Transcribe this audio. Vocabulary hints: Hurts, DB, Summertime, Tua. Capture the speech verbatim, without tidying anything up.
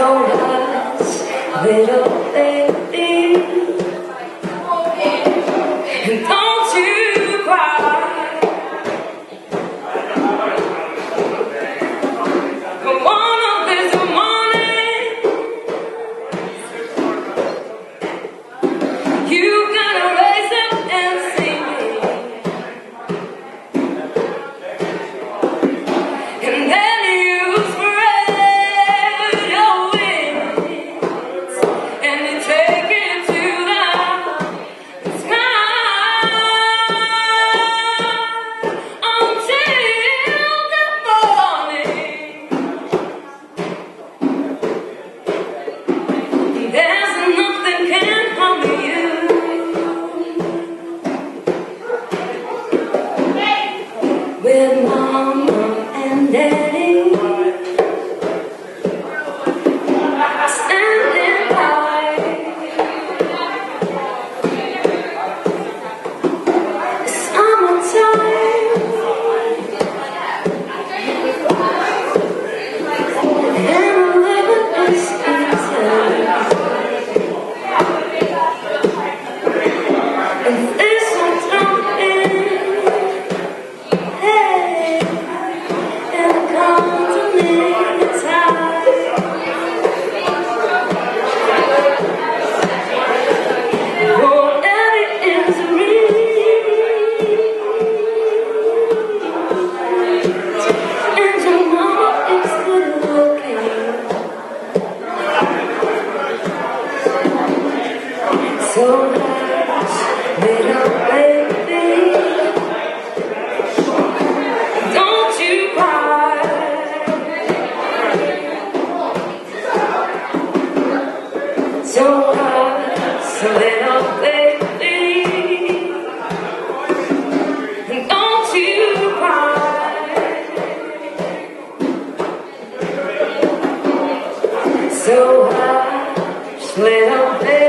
horas little baby, and don't you cry. Come on up this morning, you gotta raise up and sing, and then with mama and daddy standing by, it's summertime, and living is easy. So nice, little baby, don't you cry. So nice, little baby, don't you cry. So nice, little baby.